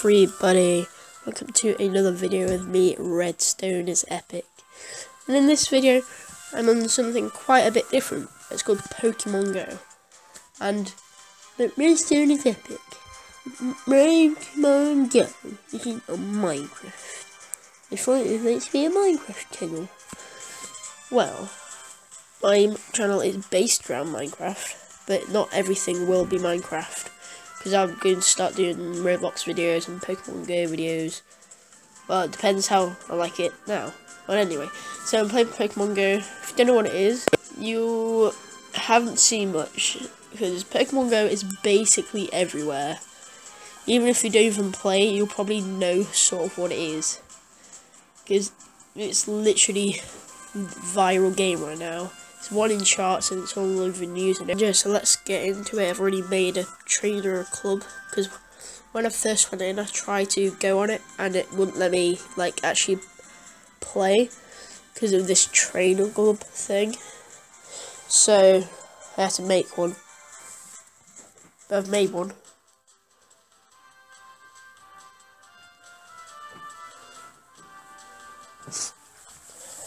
everybody, welcome to another video with me, RedstoneisEPIC. And in this video, I'm on something quite a bit different. It's called Pokemon Go. And RedstoneisEPIC, Pokemon Go is on Minecraft. I thought it was to be a Minecraft channel. Well, my channel is based around Minecraft, but not everything will be Minecraft. Because I'm going to start doing Roblox videos and Pokemon Go videos. Well, it depends how I like it now. But anyway, so I'm playing Pokemon Go. If you don't know what it is, you haven't seen much. Because Pokemon Go is basically everywhere. Even if you don't even play, you'll probably know sort of what it is. Because it's literally a viral game right now. It's one in charts and it's all over the news and everything. Yeah, so let's get into it. I've already made a trainer club because when I first went in I tried to go on it and it wouldn't let me like actually play because of this trainer club thing. So I had to make one. I've made one.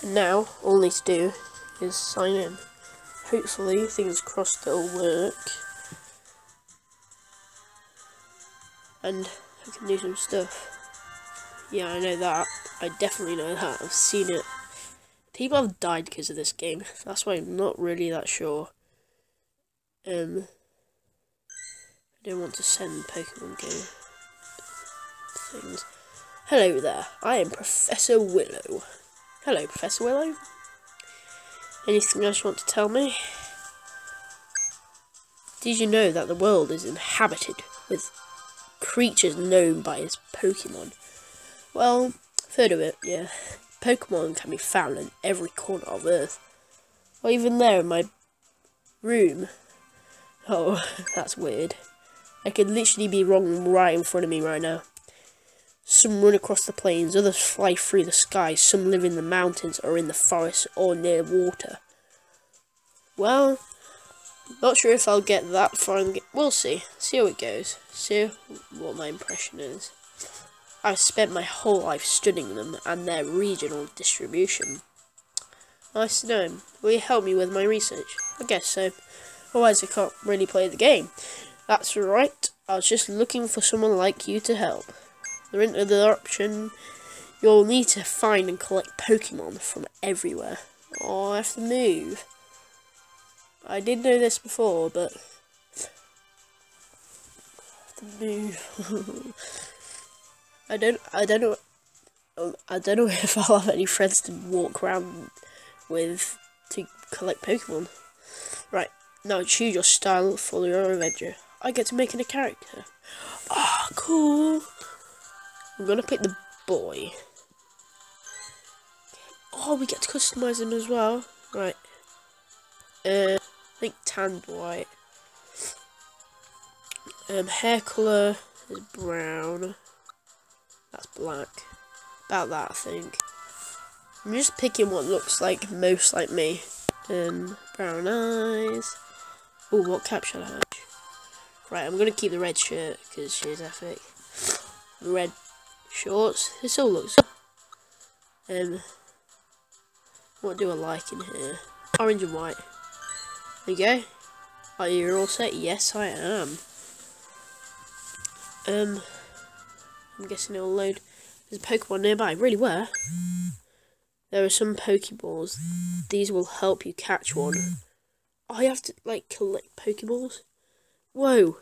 And now all I need to do is sign in. Hopefully, fingers crossed, it'll work. And I can do some stuff. Yeah, I know that. I definitely know that. I've seen it. People have died because of this game. That's why I'm not really that sure. I don't want to send Pokemon Go things. Hello there. I am Professor Willow. Hello, Professor Willow. Anything else you want to tell me? Did you know that the world is inhabited with creatures known by as Pokemon? Well, I've heard of it, yeah. Pokemon can be found in every corner of Earth. Well, even there in my room. Oh, that's weird. I could literally be wrong right in front of me right now. Some run across the plains, others fly through the sky, some live in the mountains or in the forests or near water. Well, not sure if I'll get that far. We'll see. See how it goes. See what my impression is. I've spent my whole life studying them and their regional distribution. Nice to know him. Will you help me with my research? I guess so. Otherwise I can't really play the game. That's right. I was just looking for someone like you to help. There isn't another option. You'll need to find and collect Pokemon from everywhere. Oh, I have to move. I did know this before, but I have to move. I don't know if I'll have any friends to walk around with to collect Pokemon. Right, now choose your style for your adventure. I get to make it a character. Ah, oh, cool. I'm gonna pick the boy. Oh, we get to customise him as well. Right. I think tanned white. Hair colour is brown. That's black. About that, I think. I'm just picking what looks like most like me. Brown eyes. Oh, what cap shall I have? Right, I'm gonna keep the red shirt because she's epic. Red shorts. This all looks. What do I like in here? Orange and white. There you go. Are you all set? Yes, I am. I'm guessing it'll load. There's a Pokemon nearby. Really, where? There are some Pokeballs. These will help you catch one. Oh, you have to like collect Pokeballs. Whoa.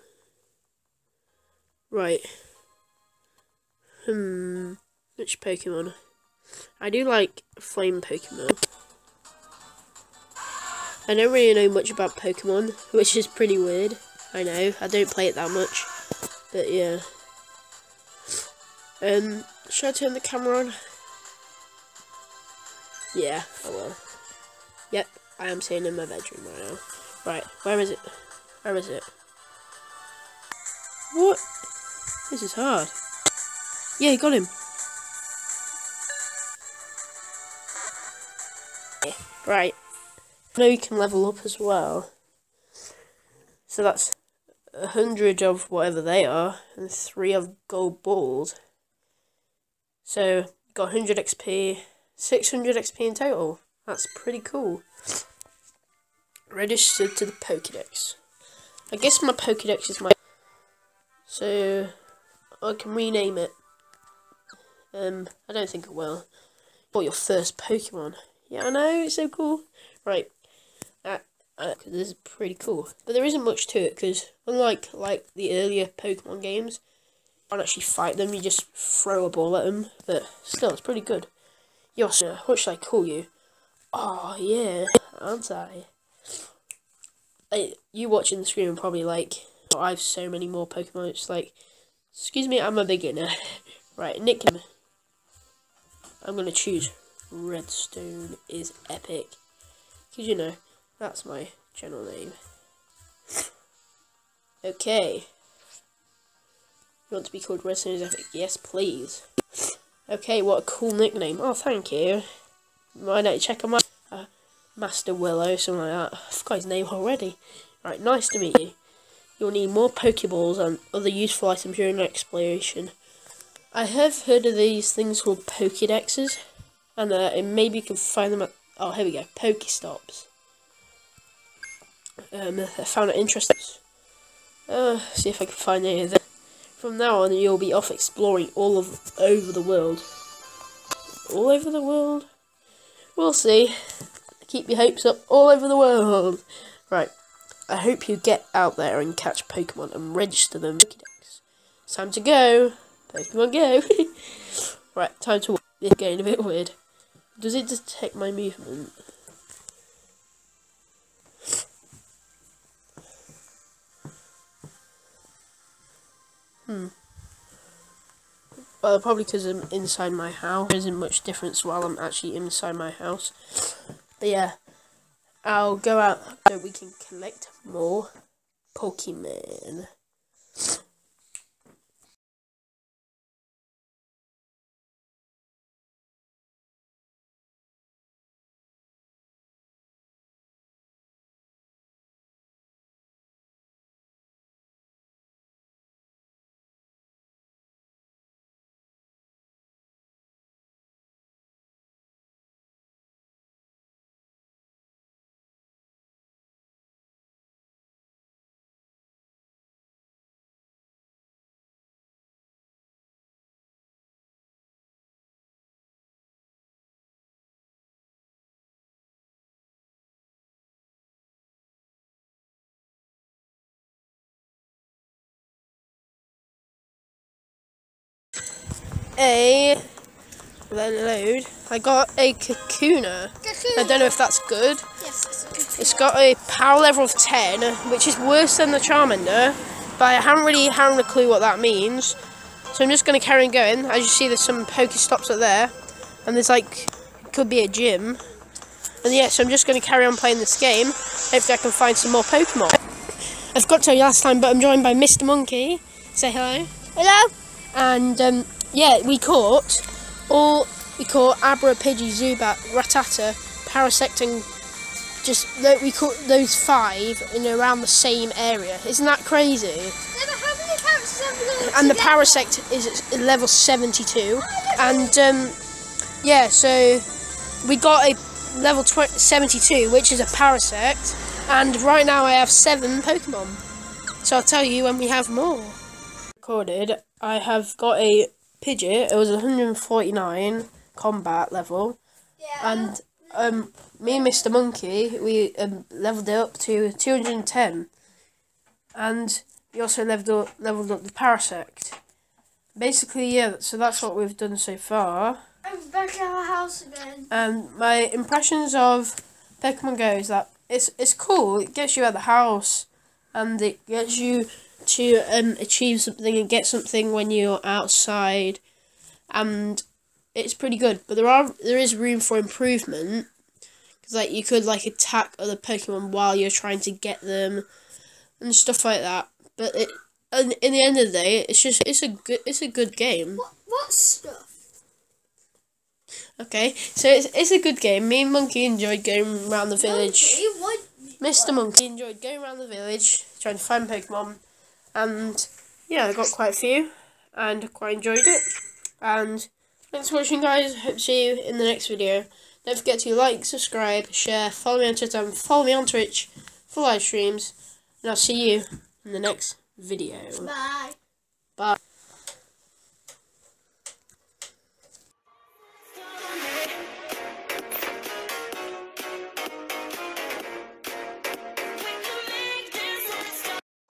Right. Which Pokemon? I do like flame Pokemon. I don't really know much about Pokemon, which is pretty weird. I know, I don't play it that much. But yeah. Should I turn the camera on? Yeah, I will. Yep, I am sitting in my bedroom right now. Right, where is it? Where is it? What? This is hard. Yeah, got him. Right. I know you can level up as well. So that's 100 of whatever they are, and 3 of gold balls. So, got 100 XP, 600 XP in total. That's pretty cool. Registered to the Pokédex. I guess my Pokédex is my... So, I can rename it. I don't think it will. Bought your first Pokemon. Yeah, I know, it's so cool. Right. This is pretty cool. But there isn't much to it, because unlike, the earlier Pokemon games, you can't actually fight them, you just throw a ball at them. But still, it's pretty good. Yosha, what should I call you? Oh, yeah, aren't I? You watching the screen and probably like, oh, I have so many more Pokemon. It's like, excuse me, I'm a beginner. Right, nickname. I'm going to choose RedstoneisEPIC. Because, you know, that's my channel name. Okay. You want to be called RedstoneisEPIC? Yes, please. Okay, what a cool nickname. Oh, thank you. Why don't you check on my... Master Willow, something like that. I forgot his name already. Right, nice to meet you. You'll need more Pokeballs and other useful items during exploration. I have heard of these things called Pokedexes, and maybe you can find them at... Oh, here we go, Pokestops. I found it interesting. See if I can find any of them. From now on, you'll be off exploring all over the world. All over the world? We'll see. Keep your hopes up all over the world. Right, I hope you get out there and catch Pokemon and register them. It's time to go. Pokemon Go. Right, time to walk. This game a bit weird. Does it detect my movement? Well, probably because I'm inside my house. There isn't much difference while I'm actually inside my house. But yeah, I'll go out so we can collect more Pokemon. I got a Kakuna. I don't know if that's good. Yes, it's got a power level of 10, which is worse than the Charmander, but I haven't really had a clue what that means. So I'm just going to carry on going. As you see, there's some Pokestops up there, and there's like, could be a gym. And yeah, so I'm just going to carry on playing this game. Hopefully I can find some more Pokemon. I forgot to tell you last time, but I'm joined by Mr. Monkey. Say hello. Hello. And, yeah, we caught Abra, Pidgey, Zubat, Rattata, Parasect, and we caught those 5 in around the same area. Isn't that crazy? No, but how many characters have we got? And the Parasect is at level 72, and yeah, so we got a level 72, which is a Parasect, and right now I have 7 Pokemon. So I'll tell you when we have more. Recorded. I have got a Pidgeot. It was 149 combat level, yeah. And me and Mr. Monkey, we leveled it up to 210, and we also leveled up the Parasect. Basically, yeah. So that's what we've done so far. I'm back at our house again. My impressions of Pokemon Go is that it's cool. It gets you out of the house, and it gets you to achieve something and get something when you're outside, and it's pretty good. But there is room for improvement, because like you could like attack other Pokemon while you're trying to get them and stuff like that. But in the end of the day, it's a good game. What stuff? Okay, so it's a good game. Me and Monkey enjoyed going around the village. Mr. Monkey enjoyed going around the village trying to find Pokemon. And yeah, I got quite a few and quite enjoyed it. And thanks for watching, guys. Hope to see you in the next video. Don't forget to like, subscribe, share, follow me on Twitter, and follow me on Twitch for live streams. And I'll see you in the next video. Bye.